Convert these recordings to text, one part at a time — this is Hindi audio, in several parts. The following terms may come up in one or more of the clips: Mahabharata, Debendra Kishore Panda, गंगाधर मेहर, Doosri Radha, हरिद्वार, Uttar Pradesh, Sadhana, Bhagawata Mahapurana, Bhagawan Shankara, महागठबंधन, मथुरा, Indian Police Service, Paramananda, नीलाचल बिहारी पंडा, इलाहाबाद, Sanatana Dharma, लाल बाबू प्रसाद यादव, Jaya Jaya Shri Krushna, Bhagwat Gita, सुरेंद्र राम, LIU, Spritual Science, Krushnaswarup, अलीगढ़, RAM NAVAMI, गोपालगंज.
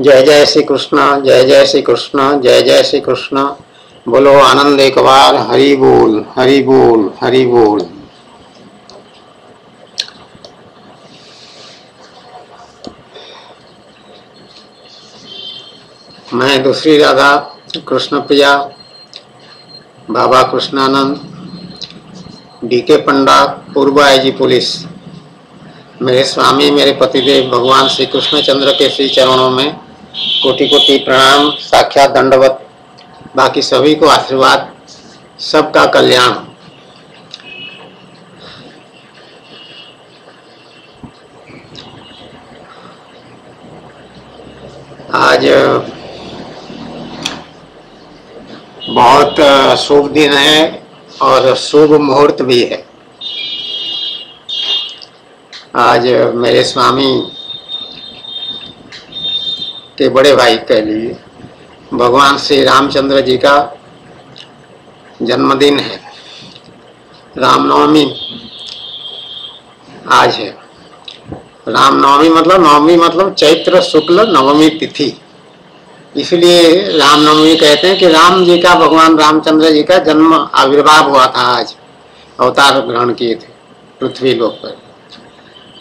जय जय श्री कृष्णा, जय जय श्री कृष्णा, जय जय श्री कृष्णा। बोलो आनंद एक बार, हरि बोल, हरि बोल, हरि बोल। मैं दूसरी राधा कृष्णप्रिया, बाबा कृष्णानंद, डीके पंडा, पूर्व आईजी पुलिस, मेरे स्वामी मेरे पतिदेव भगवान श्री कृष्ण चंद्र के श्री चरणों में कोटि कोटि प्रणाम, साक्षात दंडवत। बाकी सभी को आशीर्वाद, सबका कल्याण। आज बहुत शुभ दिन है और शुभ मुहूर्त भी है। आज मेरे स्वामी के बड़े भाई के लिए भगवान श्री रामचंद्र जी का जन्मदिन है। रामनवमी आज है। रामनवमी मतलब नवमी मतलब चैत्र शुक्ल नवमी तिथि, इसलिए रामनवमी कहते हैं कि राम जी का, भगवान रामचंद्र जी का जन्म आविर्भाव हुआ था, आज अवतार ग्रहण किए थे पृथ्वी लोक पर।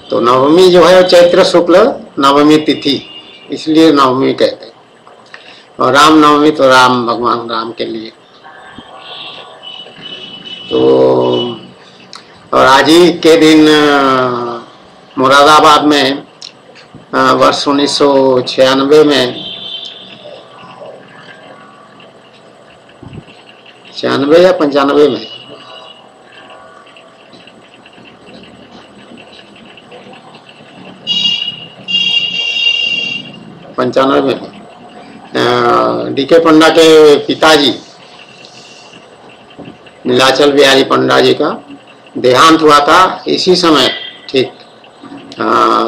तो नवमी जो है चैत्र शुक्ल नवमी तिथि, इसलिए नवमी कहते हैं। और रामनवमी तो राम, भगवान राम के लिए। तो और आज ही के दिन मुरादाबाद में वर्ष 1996 में, 96 या 95 में, में डीके पंडा के पिताजी नीलाचल बिहारी पंडा जी का देहांत हुआ था। इसी समय ठीक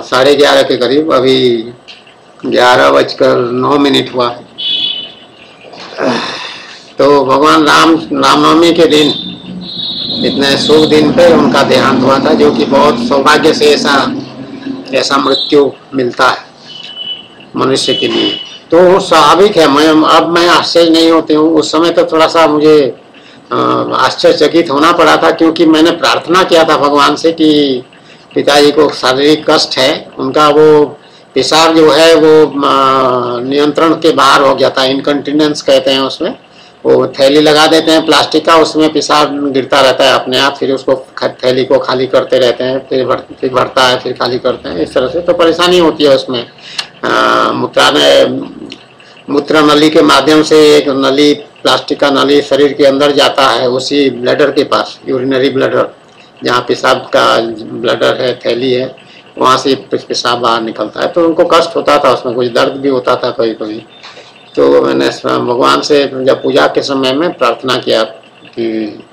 11:30 के करीब, अभी 11:09 हुआ। तो भगवान राम, रामनवमी के दिन, इतने शुभ दिन पे उनका देहांत हुआ था, जो कि बहुत सौभाग्य से ऐसा मृत्यु मिलता है मनुष्य के लिए। तो स्वाभाविक है, अब मैं आश्चर्य नहीं होती हूँ। उस समय तो थोड़ा सा मुझे आश्चर्यचकित होना पड़ा था, क्योंकि मैंने प्रार्थना किया था भगवान से कि पिताजी को शारीरिक कष्ट है, उनका वो पेशाब जो है वो नियंत्रण के बाहर हो गया था, इनकंटिनेंस कहते हैं उसमें। वो थैली लगा देते हैं प्लास्टिक का, उसमें पेशाब गिरता रहता है अपने आप, फिर उसको थैली को खाली करते रहते हैं, फिर भरता है, फिर खाली करते हैं, इस तरह से। तो परेशानी होती है उसमें। मूत्र नली के माध्यम से एक नली, प्लास्टिक का नली शरीर के अंदर जाता है, उसी ब्लैडर के पास, यूरिनरी ब्लैडर, जहाँ पेशाब का ब्लैडर है, थैली है, वहाँ से पेशाब बाहर निकलता है। तो उनको कष्ट होता था, उसमें कुछ दर्द भी होता था कभी कभी। तो मैंने भगवान से जब पूजा के समय में प्रार्थना किया कि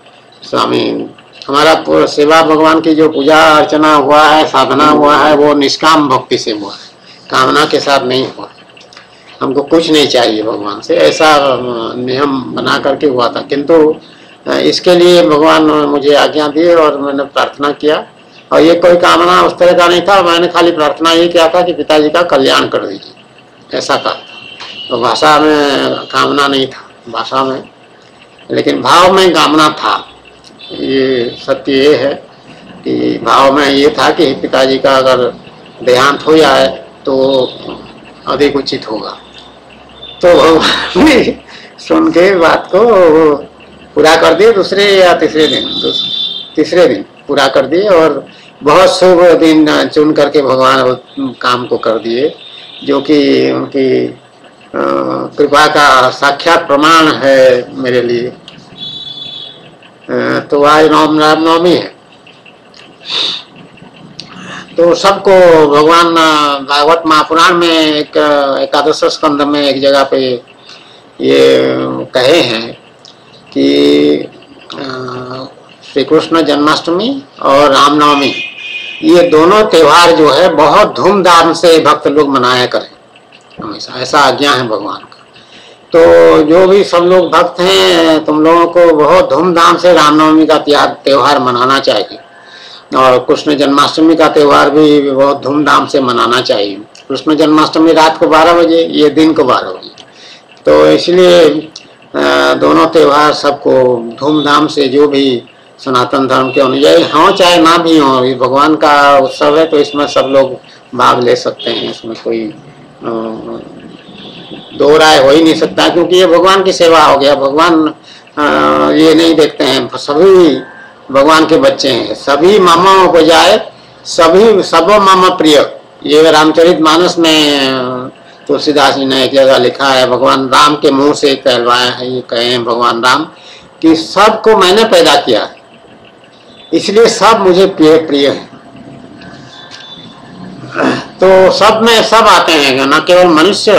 स्वामी, हमारा सेवा, भगवान की जो पूजा अर्चना हुआ है, साधना हुआ है, वो निष्काम भक्ति से हुआ है, कामना के साथ नहीं हुआ। हमको कुछ नहीं चाहिए भगवान से, ऐसा नियम बना करके हुआ था। किंतु इसके लिए भगवान मुझे आज्ञा दिए और मैंने प्रार्थना किया, और ये कोई कामना उस तरह का नहीं था। मैंने खाली प्रार्थना ये किया था कि पिताजी का कल्याण कर दीजिए, ऐसा कहा था। तो भाषा में कामना नहीं था, भाषा में, लेकिन भाव में कामना था। ये सत्य ये है कि भाव में ये था कि पिताजी का अगर देहांत हो जाए तो अधिक उचित होगा। तो भगवान ने सुन के बात को पूरा कर दिए, दूसरे या तीसरे दिन, तीसरे दिन पूरा कर दिए। और बहुत शुभ दिन चुन करके भगवान काम को कर दिए, जो कि उनकी कृपा का साक्षात प्रमाण है मेरे लिए। तो आज रामनवमी है। तो सबको भगवान भागवत महापुराण में एक 11वां स्कंध में एक जगह पे ये कहे हैं कि श्री कृष्ण जन्माष्टमी और रामनवमी, ये दोनों त्यौहार जो है बहुत धूमधाम से भक्त लोग मनाया करें हमेशा, ऐसा आज्ञा है भगवान का। तो जो भी सब लोग भक्त हैं, तुम लोगों को बहुत धूमधाम से रामनवमी का त्यौहार मनाना चाहिए, और कृष्ण जन्माष्टमी का त्यौहार भी बहुत धूमधाम से मनाना चाहिए। कृष्ण जन्माष्टमी रात को 12 बजे, ये दिन को 12 बजे। तो इसलिए दोनों त्यौहार सबको धूमधाम से जो भी सनातन धर्म के अनुयायी हों चाहे ना भी हों, ये भगवान का उत्सव है तो इसमें सब लोग भाग ले सकते हैं। इसमें कोई दो राय हो ही नहीं सकता, क्योंकि ये भगवान की सेवा हो गया। भगवान ये नहीं देखते हैं, सभी भगवान के बच्चे हैं, सभी मामाओं को जाए, सभी सब मामा प्रिय। ये रामचरित मानस में तुलसीदास जी ने एक जगह लिखा है, भगवान राम के मुंह से कहलवाए हैं, ये कहे हैं भगवान राम कि सबको मैंने पैदा किया है, इसलिए सब मुझे प्रिय प्रिय है। तो सब में सब आते हैं, न केवल मनुष्य,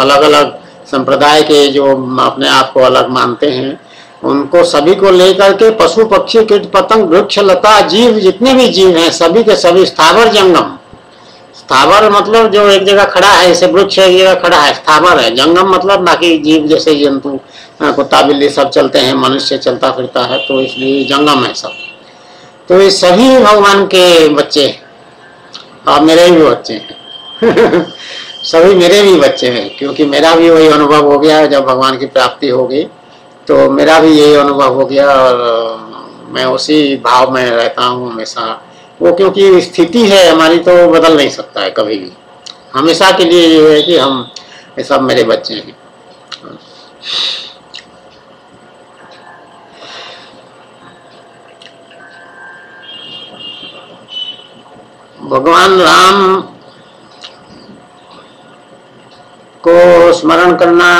अलग अलग संप्रदाय के जो अपने आप को अलग मानते हैं उनको सभी को लेकर के पशु पक्षी कीट पतंग वृक्ष लता जीव जितने भी जीव हैं सभी के सभी स्थावर जंगम। स्थावर मतलब जो एक जगह खड़ा है, इसे वृक्ष एक जगह खड़ा है स्थावर है। जंगम मतलब बाकी जीव जैसे जंतु कुत्ता बिल्ली सब चलते हैं, मनुष्य चलता फिरता है, तो इसलिए जंगम है सब। तो ये सभी भगवान के बच्चे और मेरे भी बच्चे हैं। सभी मेरे भी बच्चे हैं, क्योंकि मेरा भी वही अनुभव हो गया। जब भगवान की प्राप्ति हो गई तो मेरा भी यही अनुभव हो गया और मैं उसी भाव में रहता हूँ हमेशा। वो क्योंकि स्थिति है हमारी तो बदल नहीं सकता है कभी भी, हमेशा के लिए ये है कि हम सब मेरे बच्चे हैं। भगवान राम को स्मरण करना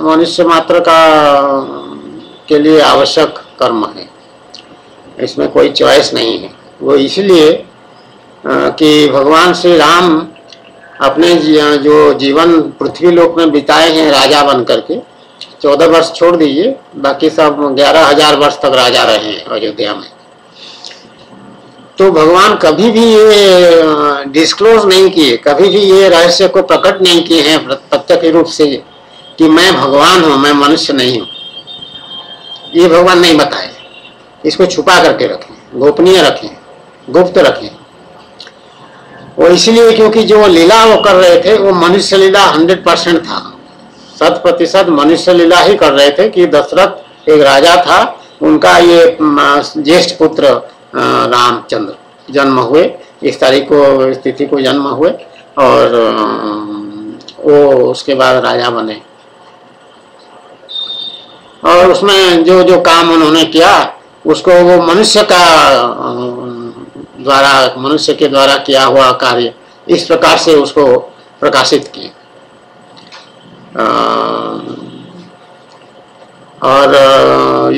मनुष्य मात्र का के लिए आवश्यक कर्म है, इसमें कोई चॉइस नहीं है। वो इसलिए कि भगवान श्री राम अपने जो जीवन पृथ्वी लोक में बिताए हैं राजा बन करके, 14 वर्ष छोड़ दीजिए, बाकी सब 11,000 वर्ष तक राजा रहे हैं अयोध्या में। तो भगवान कभी भी ये डिस्क्लोज नहीं किए, कभी भी ये रहस्य को प्रकट नहीं किए हैं प्रत्यक्ष रूप से कि मैं भगवान हूँ, मैं मनुष्य नहीं हूँ। ये भगवान नहीं बताए, इसको छुपा करके रखें, गोपनीय रखें, गुप्त रखें। वो इसलिए क्योंकि जो लीला वो कर रहे थे वो मनुष्य लीला 100% था, 100% मनुष्य लीला ही कर रहे थे। कि दशरथ एक राजा था, उनका ये ज्येष्ठ पुत्र रामचंद्र जन्म हुए, इस तारीख को इस तिथि को जन्म हुए और वो उसके बाद राजा बने। और उसमें जो जो काम उन्होंने किया उसको वो मनुष्य का द्वारा, मनुष्य के द्वारा किया हुआ कार्य इस प्रकार से उसको प्रकाशित किए। और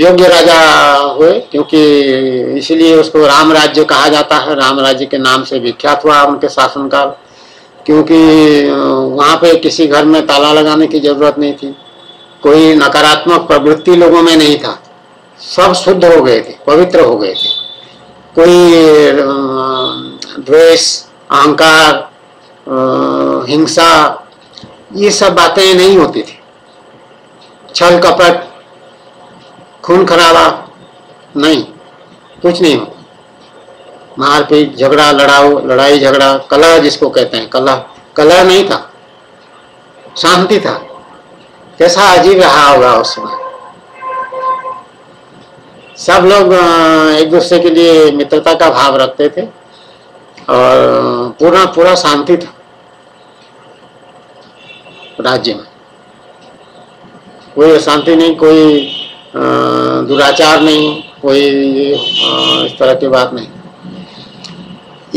योग्य राजा हुए, क्योंकि इसलिए उसको राम राज्य कहा जाता है, राम राज्य के नाम से विख्यात हुआ उनके शासनकाल। क्योंकि वहाँ पे किसी घर में ताला लगाने की जरूरत नहीं थी, कोई नकारात्मक प्रवृत्ति लोगों में नहीं था, सब शुद्ध हो गए थे, पवित्र हो गए थे। कोई द्वेष अहंकार हिंसा ये सब बातें नहीं होती थी, छल कपट खून खराबा नहीं, कुछ नहीं होता। मारपीट झगड़ा लड़ाई झगड़ा कलह जिसको कहते हैं, कलह नहीं था, शांति था। कैसा अजीब रहा होगा उस समय, सब लोग एक दूसरे के लिए मित्रता का भाव रखते थे और पूरा शांति था राज्य में। कोई अशांति नहीं, कोई दुराचार नहीं, कोई इस तरह की बात नहीं।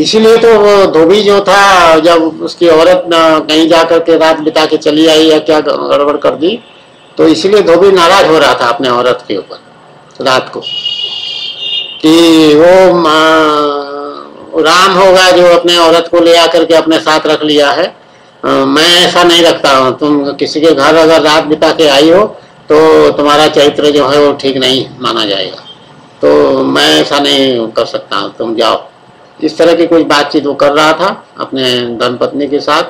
इसीलिए तो वो धोबी जो था, जब उसकी औरत कहीं जा करके रात बिता के चली आई या क्या गड़बड़ कर दी, तो इसीलिए धोबी नाराज हो रहा था अपने औरत के ऊपर रात को, कि वो राम होगा जो अपने औरत को ले आकर के अपने साथ रख लिया है, मैं ऐसा नहीं रखता हूँ। तुम किसी के घर अगर रात बिता के आई हो तो तुम्हारा चरित्र जो है वो ठीक नहीं माना जाएगा, तो मैं ऐसा नहीं कर सकता हूँ, तुम जाओ। इस तरह की कोई बातचीत वो कर रहा था अपने धर्मपत्नी के साथ।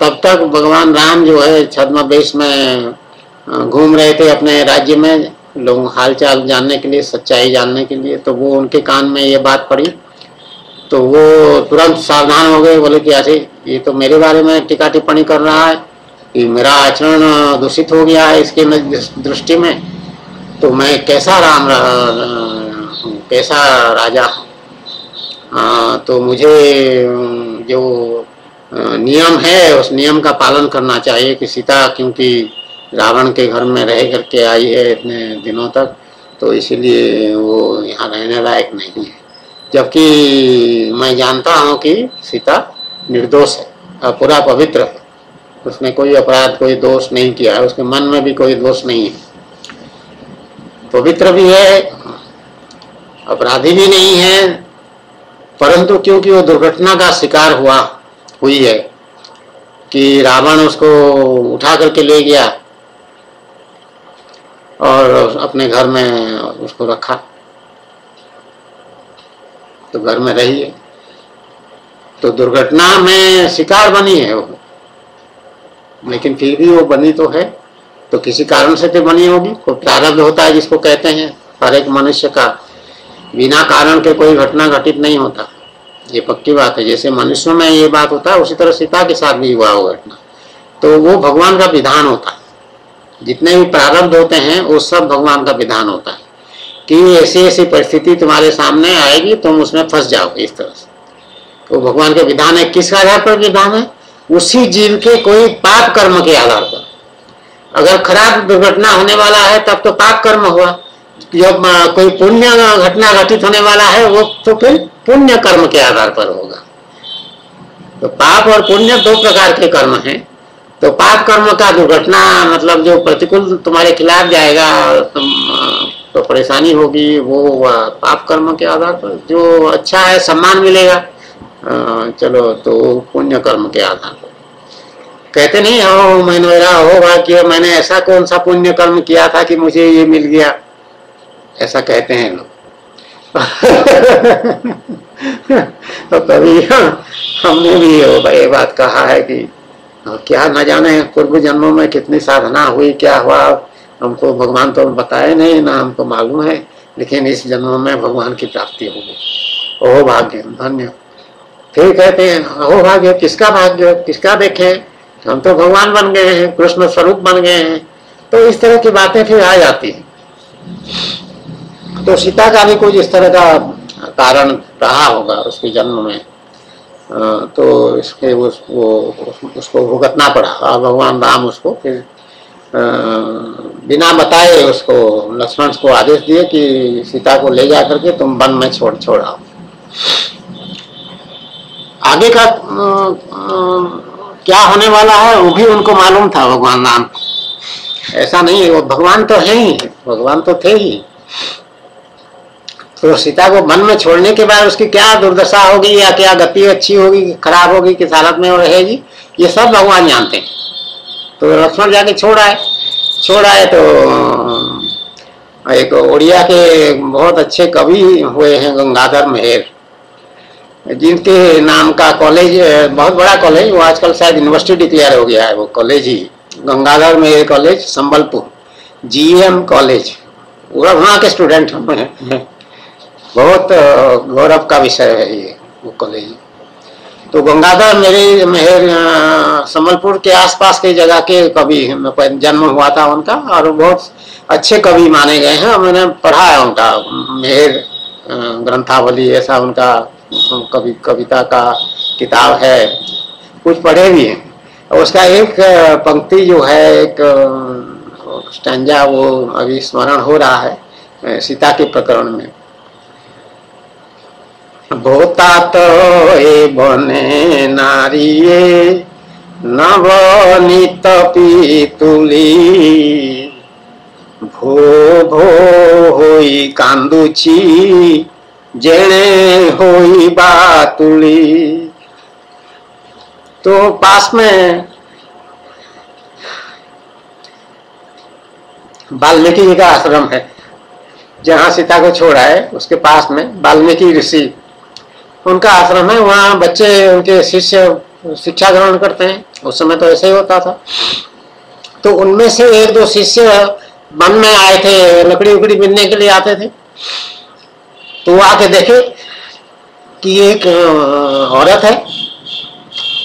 तब तक भगवान राम जो है छद्मवेश में घूम रहे थे अपने राज्य में, लोग हालचाल जानने के लिए, सच्चाई जानने के लिए। तो वो उनके कान में ये बात पड़ी तो वो तुरंत सावधान हो गए, बोले कि ऐसे ये तो मेरे बारे में टीका टिप्पणी कर रहा है कि मेरा आचरण दूषित हो गया है इसके दृष्टि में, तो मैं कैसा राम कैसा राजा। तो मुझे जो नियम है उस नियम का पालन करना चाहिए कि सीता क्योंकि रावण के घर में रह करके आई है इतने दिनों तक, तो इसीलिए वो यहाँ रहने लायक नहीं है, जबकि मैं जानता हूँ कि सीता निर्दोष है, पूरा पवित्र है, उसने कोई अपराध कोई दोष नहीं किया है, उसके मन में भी कोई दोष नहीं है, पवित्र भी है, अपराधी भी नहीं है, परंतु क्योंकि वो दुर्घटना का शिकार हुई है कि रावण उसको उठा करके ले गया और अपने घर में उसको रखा, तो घर में रही है, तो दुर्घटना में शिकार बनी है वो, लेकिन फिर भी वो बनी तो है, तो किसी कारण से तो बनी होगी, कोई प्रारब्ध होता है जिसको कहते हैं। हर एक मनुष्य का बिना कारण के कोई घटना घटित नहीं होता, ये पक्की बात है। जैसे मनुष्यों में ये बात होता है, उसी तरह सीता के साथ भी हुआ वो घटना, तो वो भगवान का विधान होता है। जितने भी प्रारब्ध होते हैं वो सब भगवान का विधान होता है कि ऐसी ऐसी परिस्थिति तुम्हारे सामने आएगी, तुम उसमें फंस जाओगे इस तरह से। तो भगवान का विधान है, किस आधार पर विधान है? उसी जीव के कोई पाप कर्म के आधार पर। अगर खराब दुर्घटना होने वाला है तब तो पाप कर्म हुआ, जब कोई पुण्य घटना घटित होने वाला है वो तो फिर पुण्य कर्म के आधार पर होगा। तो पाप और पुण्य दो प्रकार के कर्म हैं। तो पाप कर्म का दुर्घटना मतलब जो प्रतिकूल तुम्हारे खिलाफ जाएगा, तुम तो परेशानी होगी, वो पाप कर्म के आधार पर। जो अच्छा है, सम्मान मिलेगा, चलो, तो पुण्य कर्म के आधार पर। कहते नहीं हो मैंने मेरा हो भाग्य, मैंने ऐसा कौन सा पुण्य कर्म किया था कि मुझे ये मिल गया, ऐसा कहते हैं लोग। तो कभी हमने भी ये बात कहा है कि क्या ना जाने पूर्व जन्मों में कितनी साधना हुई, क्या हुआ, हमको भगवान तो बताए नहीं ना, हमको मालूम है, लेकिन इस जन्म में भगवान की प्राप्ति हो गई। अहो भाग्य, धन्य। फिर कहते हैं अहो भाग्य, किसका भाग्य, किसका देखें, हम तो भगवान बन गए हैं, कृष्ण स्वरूप बन गए हैं। तो इस तरह की बातें फिर आ जाती है। तो सीता का भी कुछ इस तरह का कारण रहा होगा उसके जन्म में, तो इसके उसको भुगतना पड़ा। और भगवान राम उसको फिर बिना बताए उसको लक्ष्मण को आदेश दिए कि सीता को ले जा करके तुम वन में छोड़ आओ। आगे का क्या होने वाला है वो भी उनको मालूम था, भगवान राम। ऐसा नहीं है, वो भगवान तो है ही, भगवान तो थे ही। तो सीता को मन में छोड़ने के बाद उसकी क्या दुर्दशा होगी, या क्या गति अच्छी होगी, खराब होगी, किस हालत में वो रहेगी, ये सब भगवान जानते हैं। तो लक्ष्मण जाके छोड़ आए। तो एक उड़िया के बहुत अच्छे कवि हुए हैं गंगाधर मेहर, जिनके नाम का कॉलेज, बहुत बड़ा कॉलेज, वो आजकल शायद यूनिवर्सिटी डिक्लेयर हो गया है वो कॉलेज ही, गंगाधर मेहर college Sambalpur, GM college, पूरा वहाँ के स्टूडेंट हैं। बहुत गौरव का विषय है ये वो कॉलेज। तो गंगाधर मेहर संबलपुर के आसपास के जगह के कवि, जन्म हुआ था उनका, और बहुत अच्छे कवि माने गए हैं। मैंने पढ़ा है उनका मेहर ग्रंथावली, ऐसा उनका कविता का किताब है, कुछ पढ़े भी हैं। उसका एक पंक्ति जो है, एक स्टैंजा, वो अभी स्मरण हो रहा है सीता के प्रकरण में। भोता तो ए बने नारिये नवनीत पीतुली भो भो होई कांदुची जेणे होई बातुली। तो पास में वाल्मीकि जी का आश्रम है, जहाँ सीता को छोड़ा है उसके पास में वाल्मीकि ऋषि, उनका आश्रम है। वहाँ बच्चे, उनके शिष्य शिक्षा ग्रहण करते हैं। उस समय तो ऐसे ही होता था। तो उनमें से एक दो शिष्य वन में आए थे, लकड़ी उकड़ी बिनने के लिए आते थे। तो आके देखे कि एक औरत है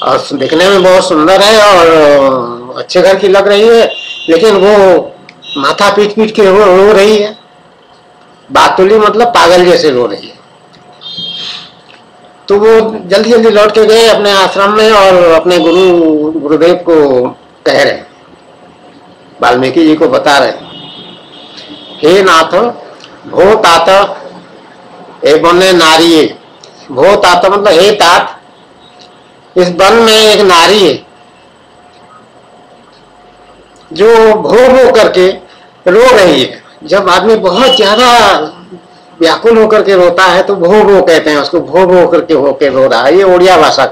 और देखने में बहुत सुंदर है और अच्छे घर की लग रही है, लेकिन वो माथा पीट पीट के रो रही है, बातुली मतलब पागल जैसे रो रही है। तो वो जल्दी जल्दी लौट के गए अपने आश्रम में और अपने गुरुदेव को कह रहे हैं, वाल्मीकि जी को बता रहे हैं, हे नाथ भो तात एक वन नारी है, भो तात मतलब हे तात इस वन में एक नारी है जो भो करके रो रही है। जब आदमी बहुत ज्यादा व्याकुल होकर के रोता है तो भो कहते हैं उसको, भो करके होके रो रहा है। ये उड़िया भाषा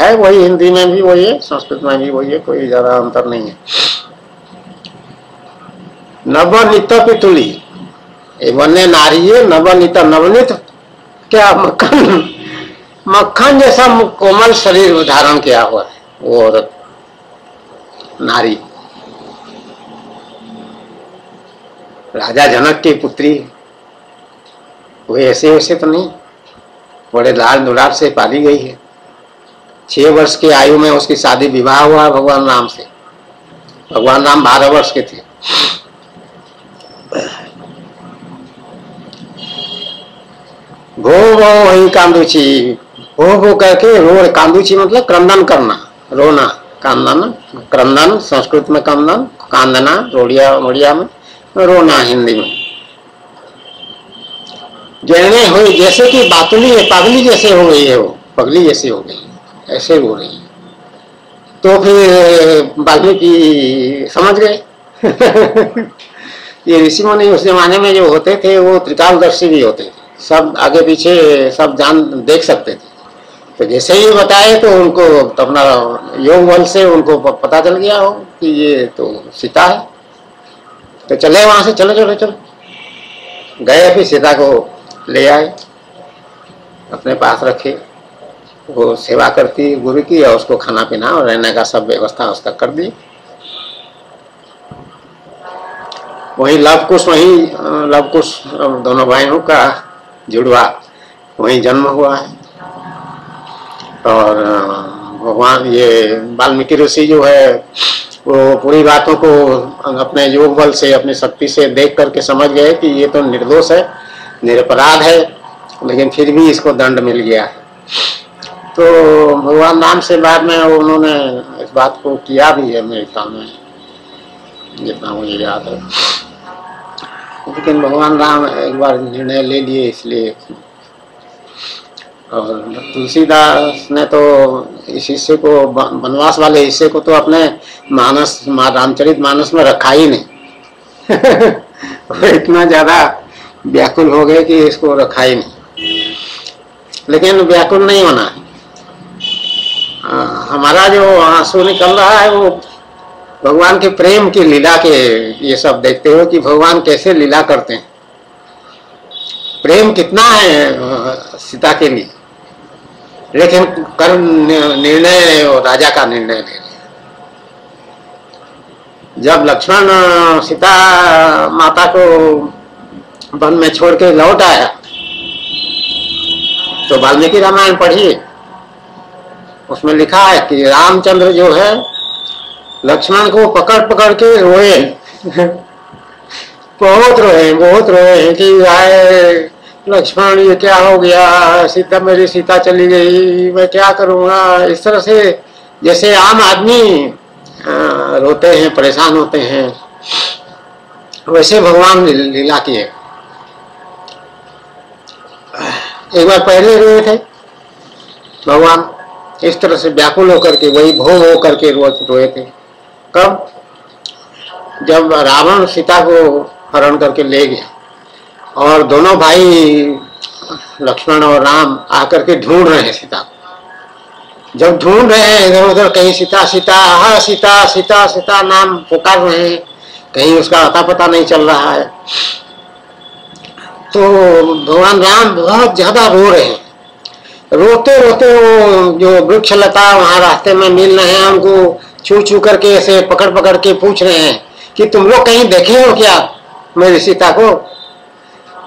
है, वही हिंदी में भी वही है, संस्कृत में भी वही है, कोई ज्यादा अंतर नहीं है। नवनीत पितुली वन्य नारी है, नवनीत नवनीत क्या मक्खन मक्खन जैसा कोमल शरीर धारण किया हुआ है वो औरत नारी, राजा जनक की पुत्री, वो ऐसे वैसे तो नहीं, बड़े लाल दुलार से पाली गई है। 6 वर्ष की आयु में उसकी शादी विवाह हुआ भगवान राम से, भगवान राम 12 वर्ष के थे। भो वही कांदूची भो करके रो, कांदूची मतलब क्रंदन करना, रोना, कांदना क्रंदन संस्कृत में, कांदन कांदना ओडिया में, रोना हिंदी में। जैसे हुई जैसे कि बातुली है, पगली जैसे हो गई है, वो पगली जैसे हो गई ऐसे हो रही है। तो फिर वाल्मीकि समझ गए ये ऋषि मुनि उस जमाने में जो होते थे वो त्रिकालदर्शी भी होते थे, सब आगे पीछे सब जान देख सकते थे। तो जैसे ही बताए तो उनको अपना योग बल से उनको पता चल गया हो कि ये तो सीता है, तो चले वहां से, चलो चलो चलो गए, फिर सीता को ले आए अपने पास रखे, वो सेवा करती गुरु की और उसको खाना पीना और रहने का सब व्यवस्था उसका कर दी। वहीं लवकुश, वहीं लवकुश दोनों भाइयों का जुड़वा वहीं जन्म हुआ है। और भगवान ये वाल्मीकि ऋषि जो है वो पूरी बातों को अपने योग बल से अपनी शक्ति से देख करके समझ गए कि ये तो निर्दोष है, निरपराध है, लेकिन फिर भी इसको दंड मिल गया। तो भगवान राम से बाद में उन्होंने इस बात को किया भी है मेरे ख्याल में, जितना मुझे याद है। लेकिन भगवान राम एक बार निर्णय ले लिए इसलिए। और तुलसीदास ने तो इस हिस्से को, वनवास वाले हिस्से को तो अपने मानस रामचरित मानस में रखा ही नहीं इतना ज्यादा व्याकुल हो गए कि इसको रखा ही नहीं। लेकिन व्याकुल नहीं होना है, हमारा जो आंसू निकल रहा है वो भगवान के प्रेम की लीला के, ये सब देखते हो कि भगवान कैसे लीला करते हैं, प्रेम कितना है सीता के लिए। लेकिन कर्म निर्णय और राजा का निर्णय ले लिया। जब लक्ष्मण सीता माता को वन में छोड़ के लौट आया तो वाल्मीकि रामायण पढ़िए, उसमें लिखा है कि रामचंद्र जो है लक्ष्मण को पकड़ पकड़ के रोए बहुत रोए हैं कि आए लक्ष्मण ये क्या हो गया, सीता मेरी सीता चली गई, मैं क्या करूँगा। इस तरह से जैसे आम आदमी रोते हैं, परेशान होते हैं, वैसे भगवान लीला किए। एक बार पहले रोए थे भगवान, इस तरह से व्याकुल होकर के वही भो करके रोए थे। कब? जब रावण सीता को हरण करके ले गया और दोनों भाई लक्ष्मण और राम आकर के ढूंढ रहे हैं सीता को। जब ढूंढ रहे हैं इधर उधर, कहीं सीता सीता, हाँ सीता सीता सीता नाम पुकार रहे हैं, कहीं उसका अता पता नहीं चल रहा है। तो भगवान राम बहुत ज्यादा रो रहे हैं, रोते रोते वो जो वृक्ष लता वहाँ रास्ते में मिल रहे हैं उनको छू छू करके ऐसे पकड़ पकड़ के पूछ रहे हैं कि तुम लोग कहीं देखे हो क्या मेरी सीता को,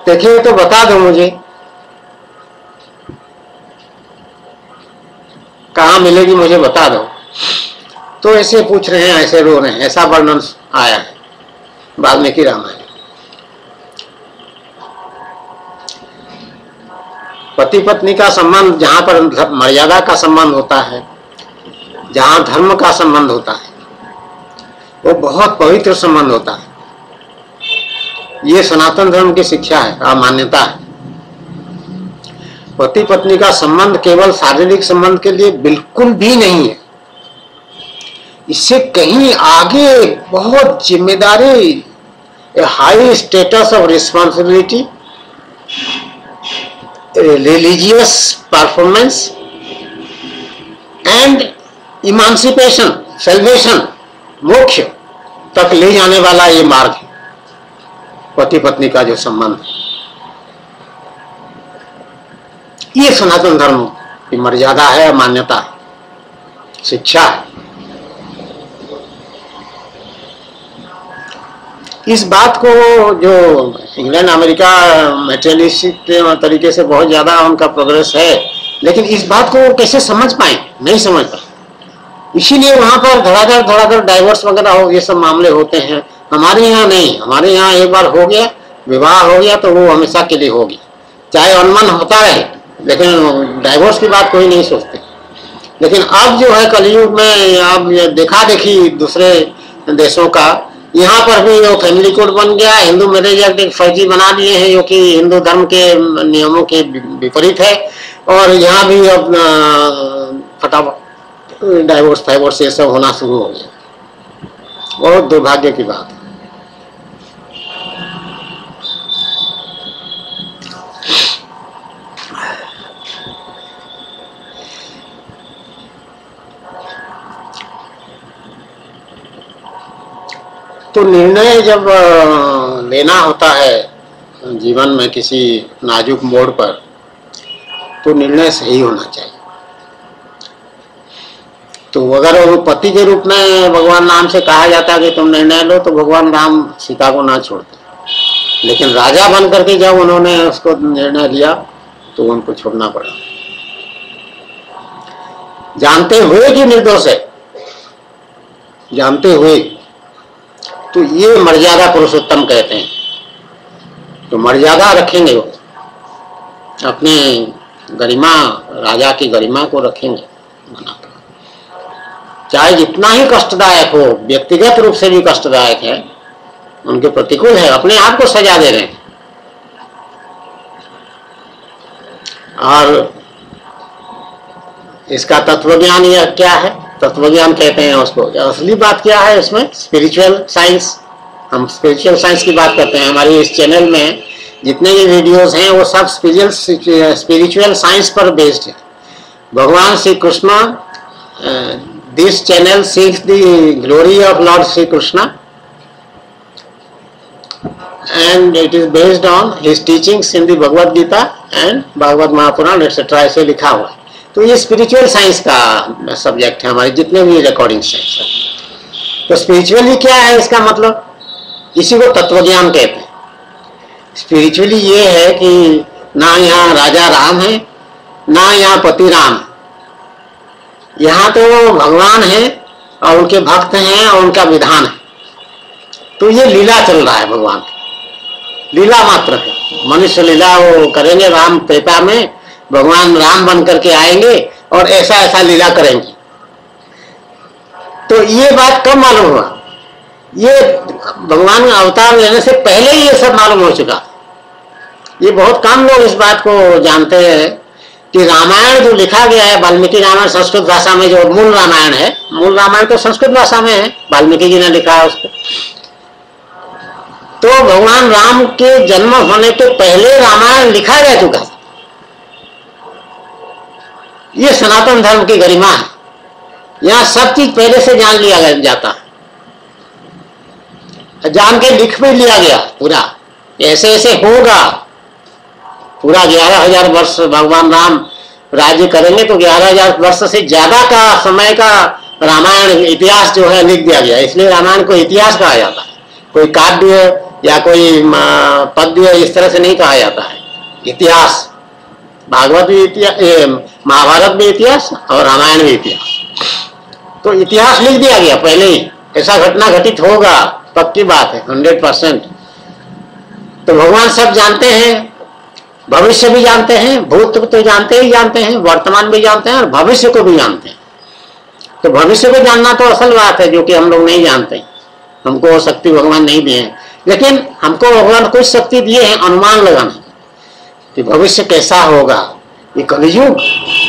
देखे हो तो बता दो मुझे। कहाँ मिलेगी मुझे बता दो। तो ऐसे पूछ रहे हैं, ऐसे रो रहे हैं, ऐसा वर्णन आया है वाल्मीकि रामायण। पति पत्नी का संबंध जहाँ पर मर्यादा का संबंध होता है, जहाँ धर्म का संबंध होता है, वो बहुत पवित्र संबंध होता है। ये सनातन धर्म की शिक्षा है और मान्यता है। पति पत्नी का संबंध केवल शारीरिक संबंध के लिए बिल्कुल भी नहीं है, इससे कहीं आगे बहुत जिम्मेदारी, high status of responsibility, religious performance and emancipation, salvation, moksha तक ले जाने वाला ये मार्ग है पति पत्नी का जो संबंध है। ये सनातन धर्म की मर्यादा है, मान्यता है, शिक्षा है। इस बात को जो इंग्लैंड अमेरिका मेटेरियलिस्टिक तरीके से बहुत ज्यादा उनका प्रोग्रेस है, लेकिन इस बात को वो कैसे समझ पाए, नहीं समझ पाए। इसीलिए वहां पर धड़ाधड़ डाइवर्स वगैरह हो, ये सब मामले होते हैं। हमारे यहाँ नहीं, हमारे यहाँ एक बार हो गया विवाह, हो गया तो वो हमेशा के लिए होगी, चाहे अनमन होता रहे, लेकिन डाइवोर्स की बात कोई नहीं सोचते। लेकिन अब जो है कलयुग में, अब देखा देखी दूसरे देशों का, यहाँ पर भी वो फैमिली कोड बन गया, हिंदू मैरिज एक्ट एक फर्जी बना दिए हैं जो कि हिंदू धर्म के नियमों के विपरीत है। और यहाँ भी अब फटाफट डाइवोर्स फाइवोर्स ये सब होना शुरू हो गया। बहुत दुर्भाग्य की बात है। तो निर्णय जब लेना होता है जीवन में किसी नाजुक मोड़ पर, तो निर्णय सही होना चाहिए। तो अगर वो पति के रूप में भगवान राम से कहा जाता है कि तुम निर्णय लो, तो भगवान राम सीता को ना छोड़ते, लेकिन राजा बन करके जब उन्होंने उसको निर्णय लिया तो उनको छोड़ना पड़ा, जानते हुए कि निर्दोष है, जानते हुए। तो ये मर्यादा पुरुषोत्तम कहते हैं। तो मर्यादा रखेंगे वो, अपने गरिमा, राजा की गरिमा को रखेंगे, चाहे जितना ही कष्टदायक हो, व्यक्तिगत रूप से भी कष्टदायक है, उनके प्रतिकूल है, अपने आप को सजा दे रहे हैं। और इसका तत्वज्ञान यह क्या है, तत्वज्ञान कहते हैं उसको। असली बात क्या है इसमें, स्पिरिचुअल साइंस। हम स्पिरिचुअल साइंस की बात करते हैं। हमारे इस चैनल में जितने भी वीडियोस हैं वो सब स्पिरिचुअल साइंस पर बेस्ड है। भगवान Shri Krishna, this channel seeks the glory of Lord Shri Krishna and it is based on his teachings in the Bhagavad Gita and Bhagavata Mahapurana etcetera, ऐसे लिखा हुआ है। तो ये स्पिरिचुअल साइंस का सब्जेक्ट है हमारे जितने भी रिकॉर्डिंग्स हैं। तो स्पिरिचुअली क्या है इसका मतलब, इसी को तत्वज्ञान कहते हैं। स्पिरिचुअली ये है कि ना यहाँ राजा राम है, ना यहाँ पति राम है, यहाँ तो भगवान है और उनके भक्त हैं और उनका विधान है। तो ये लीला चल रहा है, भगवान लीला मात्र है, मनुष्य लीला वो करेंगे राम पेपा में, भगवान राम बन करके आएंगे और ऐसा ऐसा लीला करेंगे। तो ये बात कब मालूम हुआ, ये भगवान अवतार लेने से पहले ही ये सब मालूम हो चुका। ये बहुत कम लोग इस बात को जानते हैं कि रामायण जो लिखा गया है, वाल्मीकि रामायण संस्कृत भाषा में, जो मूल रामायण है, मूल रामायण तो संस्कृत भाषा में है, वाल्मीकि जी ने लिखा है उसको। तो भगवान राम के जन्म होने के पहले रामायण लिखा जा चुका है। ये सनातन धर्म की गरिमा है, यहाँ सब चीज पहले से जान लिया जाता है, जान के लिख भी लिया गया पूरा, ऐसे ऐसे होगा पूरा। 11,000 वर्ष भगवान राम राज्य करेंगे, तो 11,000 वर्ष से ज्यादा का समय का रामायण इतिहास जो है लिख दिया गया। इसलिए रामायण को इतिहास कहा जाता है, कोई काव्य या कोई पद्य इस तरह से नहीं कहा जाता है, इतिहास। भागवत में इतिहास, महाभारत में इतिहास और रामायण में इतिहास। तो इतिहास लिख दिया गया पहले ही, ऐसा घटना घटित होगा, पक्की बात है 100%। तो भगवान सब जानते हैं, भविष्य भी जानते हैं, भूत तो जानते ही जानते हैं, वर्तमान भी जानते हैं और भविष्य को भी जानते हैं। तो भविष्य को जानना तो असल बात है जो कि हम लोग नहीं जानते, हमको वो शक्ति भगवान नहीं दिए हैं, लेकिन हमको भगवान कुछ शक्ति दिए हैं अनुमान लगाना कि भविष्य कैसा होगा। ये कलयुग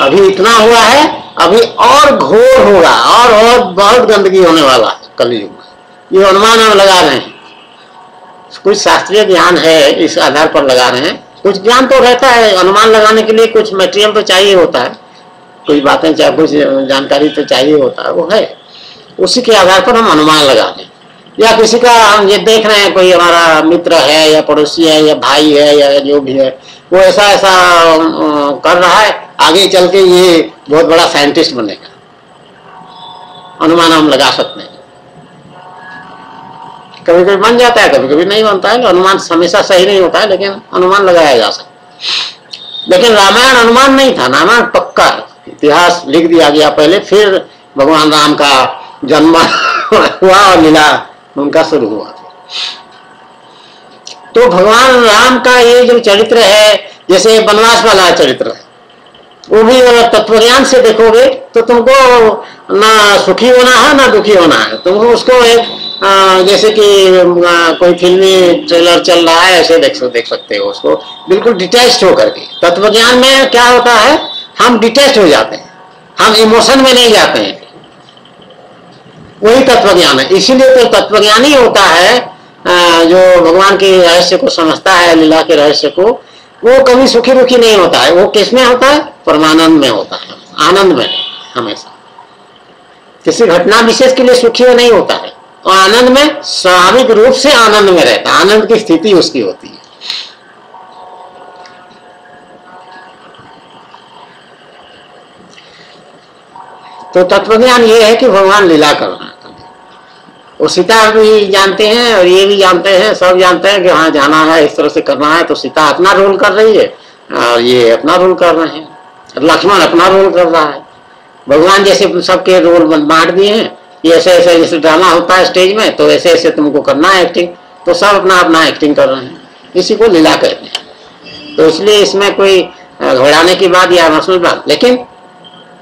अभी इतना हुआ है, अभी और घोर होगा और बहुत गंदगी होने वाला है कलयुग, ये अनुमान हम लगा रहे हैं। कुछ शास्त्रीय ज्ञान है इस आधार पर लगा रहे हैं, कुछ ज्ञान तो रहता है, अनुमान लगाने के लिए कुछ मटेरियल तो चाहिए होता है, कुछ बातें चाहे कुछ जानकारी तो चाहिए होता है, वो है, उसी के आधार पर हम अनुमान लगा रहे हैं। या किसी का हम ये देख रहे हैं, कोई हमारा मित्र है या पड़ोसी है या भाई है या जो भी है, वो ऐसा ऐसा कर रहा है, आगे चल के ये बहुत बड़ा साइंटिस्ट बनेगा, अनुमान हम लगा सकते हैं। कभी कभी बन जाता है, कभी कभी नहीं बनता है, अनुमान हमेशा सही नहीं होता है, लेकिन अनुमान लगाया जा सकता। लेकिन रामायण अनुमान नहीं था, रामायण पक्का इतिहास लिख दिया गया पहले, फिर भगवान राम का जन्म हुआ और लीला उनका शुरू हुआ। तो भगवान राम का ये जो चरित्र है, जैसे वनवास वाला चरित्र है, वो भी अगर तत्वज्ञान से देखोगे तो तुमको ना सुखी होना है ना दुखी होना है, तुमको उसको एक जैसे कि कोई फिल्मी ट्रेलर चल रहा है ऐसे देख सकते हो उसको, बिल्कुल डिटेस्ट होकर के। तत्वज्ञान में क्या होता है, हम डिटेस्ट हो जाते हैं, हम इमोशन में नहीं जाते हैं, वही तत्वज्ञान है। इसीलिए तो तत्वज्ञान ही होता है जो भगवान के रहस्य को समझता है, लीला के रहस्य को, वो कभी सुखी दुखी नहीं होता है। वो किस में होता है, परमानंद में होता है, आनंद में हमेशा, किसी घटना विशेष के लिए सुखी नहीं होता है, और आनंद में स्वाभाविक रूप से आनंद में रहता है, आनंद की स्थिति उसकी होती है। तो तत्वज्ञान ये है कि भगवान लीला कर रहे हैं, वो सीता भी जानते हैं और ये भी जानते हैं, सब जानते हैं कि हाँ जाना है, इस तरह से करना है। तो सीता अपना रोल कर रही है और ये अपना रोल कर रहे हैं, लक्ष्मण अपना रोल कर रहा है, भगवान जैसे सबके रोल बांट दिए हैं। ये ऐसे ऐसे जैसे ड्रामा होता है स्टेज में, तो ऐसे ऐसे तुमको करना है एक्टिंग, तो सब अपना अपना एक्टिंग कर रहे हैं, इसी को लीला कहते हैं। तो इसलिए इसमें कोई घबराने की बात या मसूल बात, लेकिन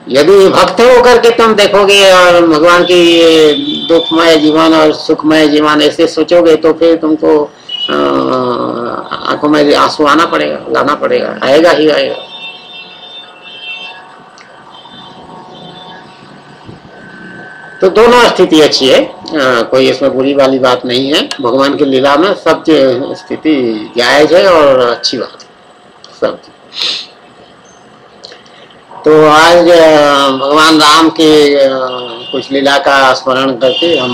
यदि भक्त होकर के तुम देखोगे और भगवान की दुखमय जीवन और सुखमय जीवन ऐसे सोचोगे तो फिर तुमको आंखों में आंसू आना पड़ेगा, लाना पड़ेगा, आएगा ही आएगा। तो दोनों स्थिति अच्छी है, कोई इसमें बुरी वाली बात नहीं है, भगवान की लीला में सब स्थिति जायज है और अच्छी बात है सब। तो आज भगवान राम के कुछ लीला का स्मरण करके हम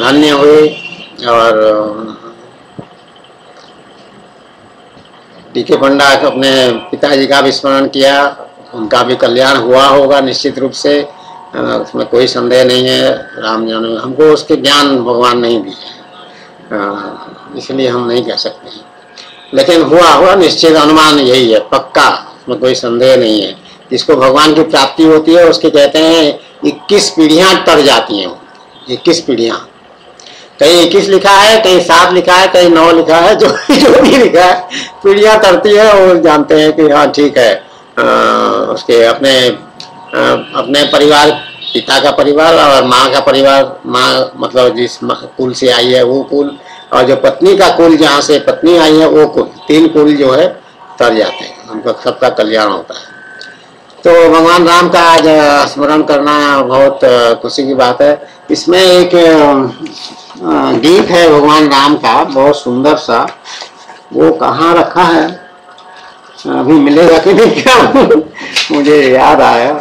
धन्य हुए और डीके पंडा अपने पिताजी का भी स्मरण किया, उनका भी कल्याण हुआ होगा निश्चित रूप से, उसमें कोई संदेह नहीं है। राम जान हमको उसके ज्ञान भगवान नहीं दिए, इसलिए हम नहीं कह सकते हैं, लेकिन हुआ हुआ निश्चित अनुमान यही है, पक्का, उसमें कोई संदेह नहीं है। जिसको भगवान की प्राप्ति होती है उसके कहते हैं 21 पीढ़ियां तर जाती हैं, 21 पीढ़ियां, कहीं 21 लिखा है, कहीं 7 लिखा है, कहीं 9 लिखा है, जो भी लिखा है पीढ़ियाँ तरती है। और जानते हैं कि हाँ ठीक है, उसके अपने परिवार, पिता का परिवार और माँ का परिवार, माँ मतलब जिस कुल से आई है वो कुल, और जो पत्नी का कुल जहाँ से पत्नी आई है वो कुल, 3 कुल जो है तर जाते हैं, उनका सबका कल्याण होता है। तो भगवान राम का आज स्मरण करना बहुत खुशी की बात है। इसमें एक गीत है भगवान राम का बहुत सुंदर सा, वो कहाँ रखा है, अभी मिलेगा कि नहीं क्या मुझे याद आया।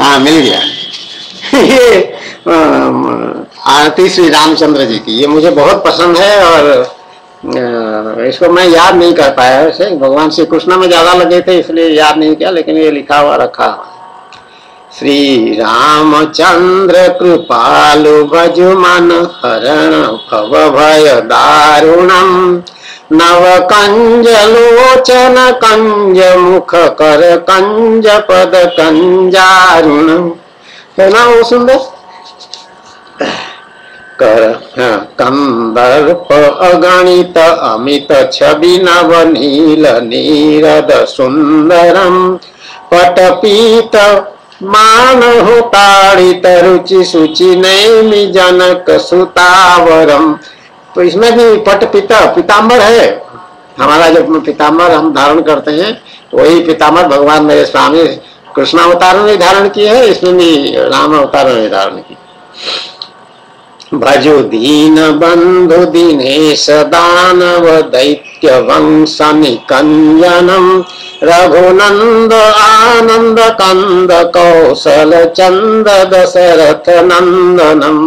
हाँ मिल गया, ये आरती श्री रामचंद्र जी की, ये मुझे बहुत पसंद है और इसको मैं याद नहीं कर पाया, वैसे भगवान श्री कृष्ण में ज्यादा लगे थे इसलिए याद नहीं किया, लेकिन ये लिखा हुआ रखा। श्री रामचंद्र कृपालु भजु मन हरण भव भय दारुणम नव कंज लोचन कंज मुख कर कंज पद कंजारुण है ना वो सुंदर कर कंदर्प अगणित अमित छवि नव नील नीरद सुंदरम पटपीत मान होताड़ित रुचि सूचि नैमि जनक सुतावरम। तो इसमें भी पट पिता पीताम्बर है हमारा, जब पीताम्बर हम धारण करते हैं तो वही पीताम्बर भगवान मेरे स्वामी कृष्णा अवतार ने धारण की है, इसमें भी राम अवतार ने धारण की। भजो दीन बंधु दीनेश दानव दैत्य वंश निकंजनम रघुनंद आनंद कंद कौशल चंद दशरथ नंदनम।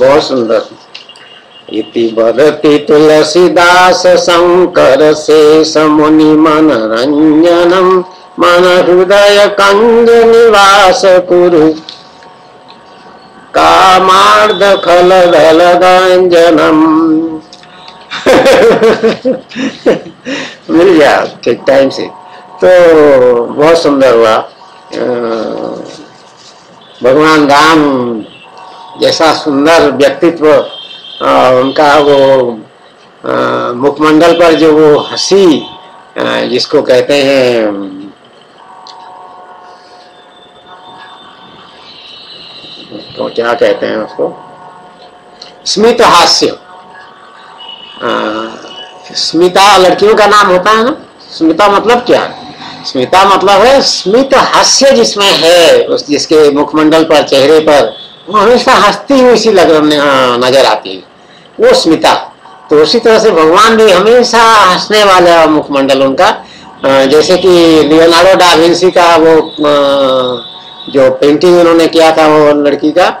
बहुत सुंदर। इति वदति तुलसीदास शंकर शेष मुनि मनरंजनम मन हृदय कंज निवास कुरु कामार्ध खल दल गंजनम। मिल गया ठीक टाइम से, तो बहुत सुंदर हुआ। भगवान राम जैसा सुंदर व्यक्तित्व, उनका वो मुखमंडल पर जो वो हंसी जिसको कहते हैं, तो क्या कहते हैं उसको, स्मित हास्य। स्मिता लड़कियों का नाम होता है ना। स्मिता मतलब क्या है? स्मिता मतलब है स्मित हास्य जिसमें है, उस जिसके मुखमंडल पर, चेहरे पर वो हमेशा हंसती हुई सी लग नजर आती है, वो स्मिता। तो उसी तरह से भगवान भी हमेशा हंसने वाला मुखमंडल उनका, जैसे कि लियोनार्डो दा विंची का वो जो पेंटिंग उन्होंने किया था वो लड़की का,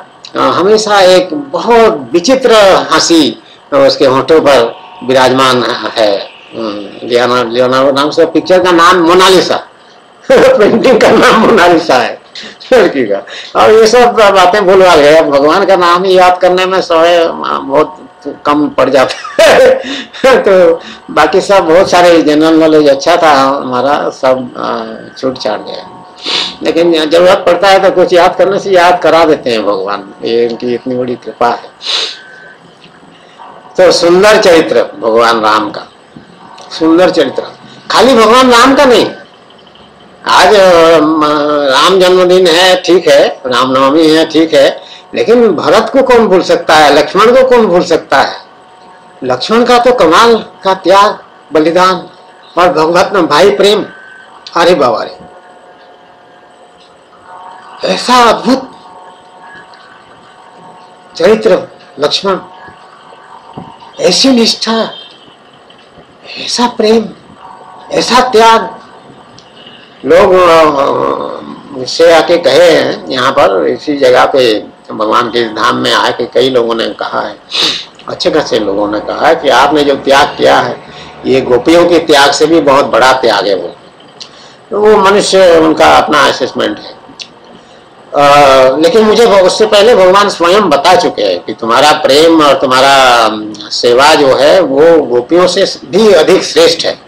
हमेशा एक बहुत विचित्र हंसी उसके होंठों पर विराजमान है। लियोनार्डो नाम से पिक्चर का नाम मोनालिसा पेंटिंग का नाम मोनालिसा है लड़की का। और ये सब बातें भूलवा गए, भगवान का नाम ही याद करने में सोए बहुत कम पड़ जाता है। तो बाकी सब बहुत सारे जनरल नॉलेज अच्छा था हमारा, सब छूट छाट गया, लेकिन जरूरत पड़ता है तो कुछ याद करने से याद करा देते हैं भगवान, ये इनकी इतनी बड़ी कृपा है। तो सुंदर चरित्र भगवान राम का, सुंदर चरित्र। खाली भगवान राम का नहीं, आज राम जन्मदिन है ठीक है, रामनवमी है ठीक है, लेकिन भरत को कौन भूल सकता है, लक्ष्मण को कौन भूल सकता है। लक्ष्मण का तो कमाल का त्याग बलिदान और भगवत में भाई प्रेम, अरे बाबा रे, ऐसा अद्भुत चरित्र लक्ष्मण, ऐसी निष्ठा, ऐसा प्रेम, ऐसा त्याग। लोग इससे आके कहे हैं यहाँ पर, इसी जगह पे भगवान के धाम में आके कई लोगों ने कहा है, अच्छे खासे लोगों ने कहा है कि आपने जो त्याग किया है ये गोपियों के त्याग से भी बहुत बड़ा त्याग है। वो मनुष्य उनका अपना असेसमेंट है, लेकिन मुझे उससे पहले भगवान स्वयं बता चुके हैं कि तुम्हारा प्रेम और तुम्हारा सेवा जो है वो गोपियों से भी अधिक श्रेष्ठ है,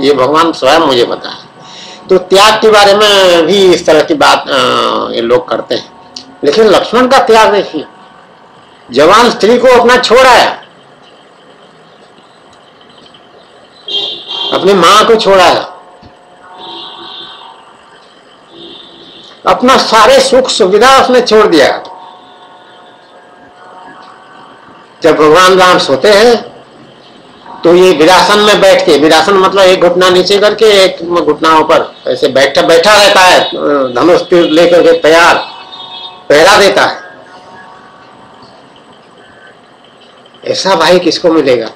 ये भगवान स्वयं मुझे बता है। तो त्याग के बारे में भी इस तरह की बात ये लोग करते हैं, लेकिन लक्ष्मण का त्याग देखिए, जवान स्त्री को अपना छोड़ आया, अपनी माँ को छोड़ आया, अपना सारे सुख सुविधा उसने छोड़ दिया। जब भगवान राम सोते हैं तो ये विरासन में बैठ के, विरासन मतलब एक घुटना नीचे करके एक घुटना ऊपर, ऐसे बैठा बैठा रहता है, धनुष तीर लेकर के तैयार, पहरा देता है। ऐसा भाई किसको मिलेगा।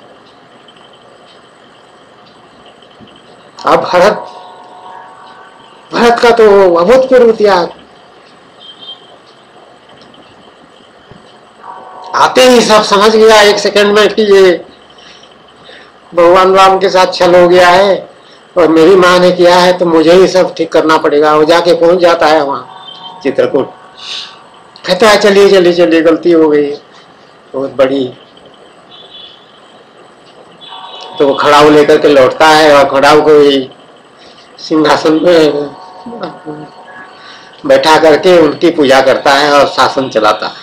अब भरत, भरत का तो अभूतपूर्व त्याग, आते ही सब समझ गया एक सेकंड में कि ये भगवान राम के साथ छल हो गया है और मेरी माँ ने किया है तो मुझे ही सब ठीक करना पड़ेगा। वो जाके पहुंच जाता है वहां, चित्रकूट। कहता है चलिए चलिए चलिए, गलती हो गई बहुत बड़ी। तो वो खड़ाऊ लेकर के लौटता है और खड़ाऊ को सिंहासन में बैठा करके उनकी पूजा करता है और शासन चलाता है।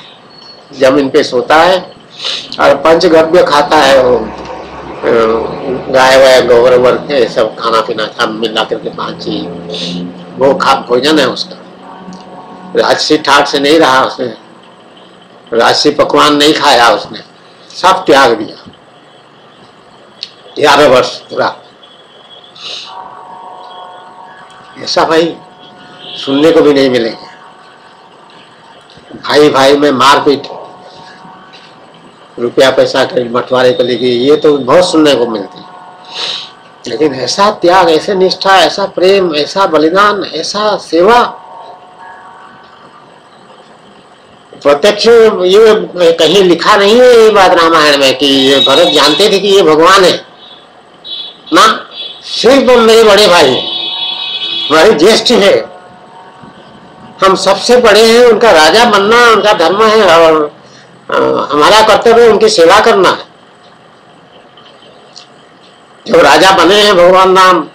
जमीन पे सोता है और पंचगव्य खाता है, वो गाय वाय गोबर वर के सब खाना पीना सब मिला करके पाँच ही वो खा भोजन है उसका। राजसी ठाट से नहीं रहा उसने, राजसी पकवान नहीं खाया उसने, सब त्याग दिया 11 वर्ष पूरा। ऐसा भाई सुनने को भी नहीं मिलेगा। भाई भाई में मारपीट, रुपया पैसा के बंटवारे को लेके ये तो बहुत सुनने को मिलती, लेकिन ऐसा त्याग, ऐसे निष्ठा, ऐसा प्रेम, ऐसा बलिदान, ऐसा सेवा प्रत्यक्ष ये कहीं लिखा नहीं है। ये बात रामायण में कि ये भरत जानते थे कि ये भगवान है ना, सिर्फ मेरे बड़े भाई हमारे ज्येष्ठ है, हम सबसे बड़े हैं, उनका राजा बनना उनका धर्म है और हमारा कर्तव्य उनकी सेवा करना है। जब राजा बने हैं, भगवान नाम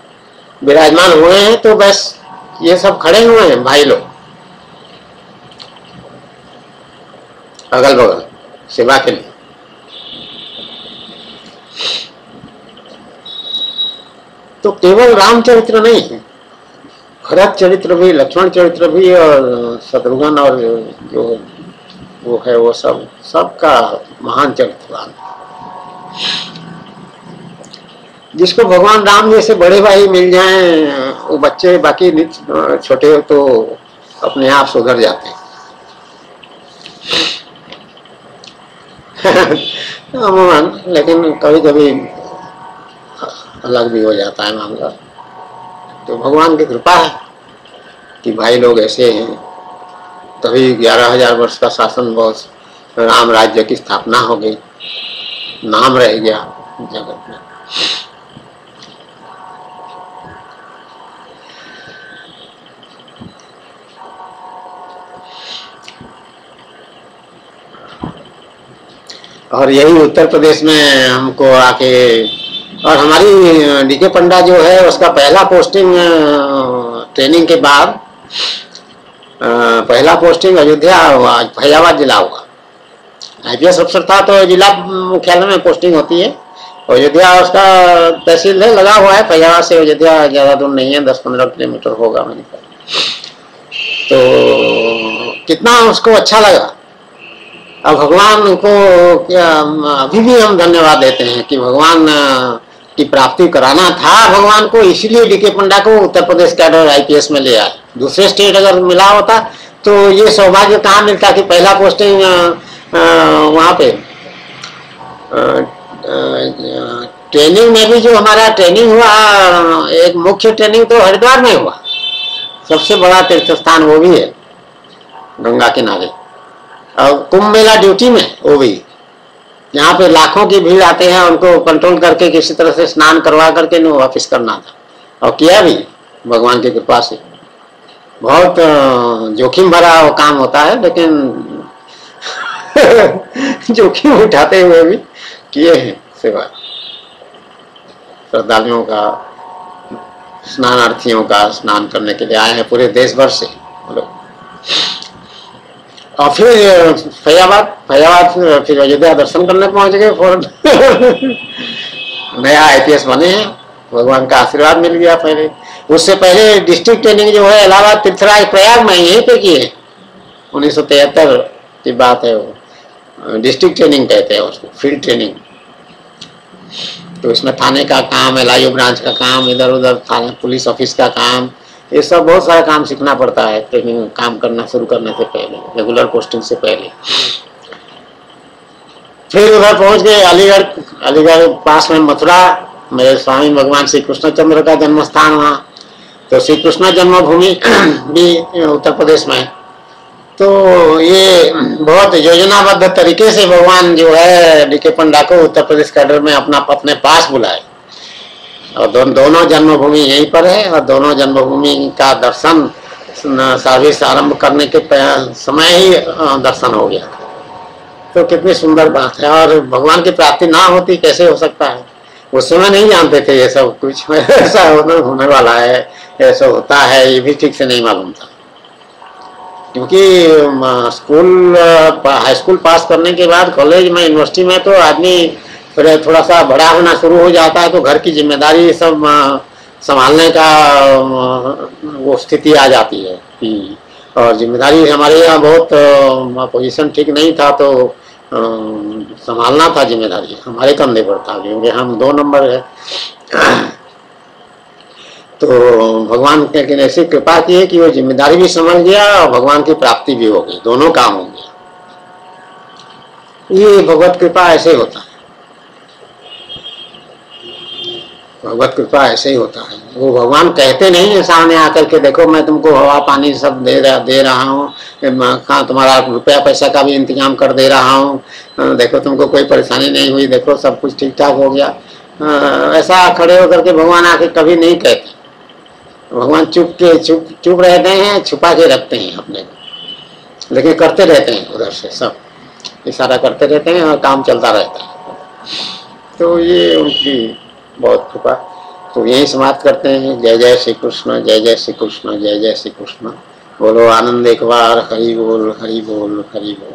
विराजमान हुए हैं, तो बस ये सब खड़े हुए हैं भाई लोग अगल बगल सेवा के लिए। तो केवल रामचरित्र नहीं है, भरत चरित्र भी, लक्ष्मण चरित्र भी और शत्रुघ्न और जो वो है वो सब सबका महान चरित्र। जिसको भगवान राम जैसे बड़े भाई मिल जाएं वो बच्चे, बाकी छोटे तो अपने आप सुधर जाते अमूमन लेकिन कभी कभी अलग भी हो जाता है मामला। तो भगवान की कृपा है कि भाई लोग ऐसे हैं, तभी 11,000 वर्ष का शासन बहुत राम राज्य की स्थापना हो गई, नाम रह गया जगत में। और यही उत्तर प्रदेश में हमको आके, और हमारी डीके पंडा जो है उसका पहला पोस्टिंग ट्रेनिंग के बाद पहला पोस्टिंग अयोध्या हुआ, फैजाबाद जिला हुआ। IPS अफसर था तो जिला मुख्यालय में पोस्टिंग होती है, अयोध्या उसका तहसील है, लगा हुआ है। फैजाबाद से अयोध्या ज़्यादा दूर नहीं है, 10-15 किलोमीटर होगा मेरे पास। तो कितना उसको अच्छा लगा। अब भगवान को क्या अभी भी हम धन्यवाद देते हैं कि भगवान की प्राप्ति कराना था भगवान को, इसीलिए डीके पंडा को उत्तर प्रदेश कैडर IPS में ले आए। दूसरे स्टेट अगर मिला होता तो ये सौभाग्य कहाँ मिलता कि पहला पोस्टिंग वहाँ पे। ट्रेनिंग में भी जो हमारा ट्रेनिंग हुआ, एक मुख्य ट्रेनिंग तो हरिद्वार में हुआ, सबसे बड़ा तीर्थ स्थान वो भी है गंगा किनारे, और कुंभ मेला ड्यूटी में वो भी, यहाँ पे लाखों की भीड़ आते हैं, उनको कंट्रोल करके किसी तरह से स्नान करवा करके नो वापिस करना था, और किया भी भगवान की कृपा से। बहुत जोखिम भरा वो काम होता है, लेकिन जोखिम उठाते हुए भी किए हैं सेवा, श्रद्धालुओं का, स्नानार्थियों का, स्नान करने के लिए आए हैं पूरे देश भर से लोग। और फिर फैजाबाद फिर अयोध्या दर्शन करने पहुंच गए फौरन नया IPS बने हैं, भगवान का आशीर्वाद मिल गया। पहले उससे पहले डिस्ट्रिक्ट ट्रेनिंग जो है इलाहाबाद, तीर्थराज, प्रयाग में यहीं पे किए। 1973 की बात है, वो डिस्ट्रिक्ट ट्रेनिंग कहते हैं उसको, फील्ड ट्रेनिंग। तो इसमें थाने का काम, LIU ब्रांच का काम, इधर उधर थाने पुलिस ऑफिस का काम, ये सब बहुत सारा काम सीखना पड़ता है ट्रेनिंग, काम करना शुरू करने से पहले, रेगुलर पोस्टिंग से पहले। फिर उधर पहुंच गए अलीगढ़, अलीगढ़ पास में मथुरा, मेरे स्वामी भगवान श्री कृष्ण चंद्र का जन्म स्थान वहाँ। तो श्री कृष्ण जन्मभूमि भी उत्तर प्रदेश में। तो ये बहुत योजनाबद्ध तरीके से भगवान जो है डीके पंडा को उत्तर प्रदेश कैडर में अपना अपने पास बुलाए, और दोनों जन्मभूमि यहीं पर है और दोनों जन्मभूमि का दर्शन सर्विस आरंभ करने के समय ही दर्शन हो गया था। तो कितनी सुंदर बात है। और भगवान की प्राप्ति ना होती कैसे हो सकता है? उस समय नहीं जानते थे ये सब कुछ ऐसा होने वाला है, ऐसा होता है, ये भी ठीक से नहीं मालूम था। क्योंकि स्कूल हाई स्कूल पास करने के बाद कॉलेज में यूनिवर्सिटी में तो आदमी थोड़ा सा बड़ा होना शुरू हो जाता है, तो घर की जिम्मेदारी सब संभालने का वो स्थिति आ जाती है। और जिम्मेदारी हमारे यहाँ बहुत पोजीशन ठीक नहीं था, तो संभालना था, जिम्मेदारी हमारे कंधे पर था क्योंकि हम 2 नंबर है। तो भगवान ने ऐसी कृपा की है कि वो जिम्मेदारी भी समझ गया और भगवान की प्राप्ति भी हो गई, दोनों काम हो गया। ये भगवत कृपा ऐसे होता है, भगवत कृपा ऐसे ही होता है। वो भगवान कहते नहीं है सामने आकर के देखो मैं तुमको हवा पानी सब दे रहा हूँ, तुम्हारा रुपया पैसा का भी इंतजाम कर दे रहा हूँ, देखो तुमको कोई परेशानी नहीं हुई, देखो सब कुछ ठीक ठाक हो गया। ऐसा खड़े होकर के भगवान आके कभी नहीं कहते। भगवान चुप रहते हैं, छुपा के रखते हैं अपने को, लेकिन करते रहते हैं, उधर से सब इशारा करते रहते हैं और काम चलता रहता है। तो ये उनकी बहुत कृपा। तो यही समाप्त करते हैं। जय जय श्री कृष्ण, जय जय श्री कृष्ण, जय जय श्री कृष्ण। बोलो आनंद एक बार, हरि बोल हरि बोल हरि बोल।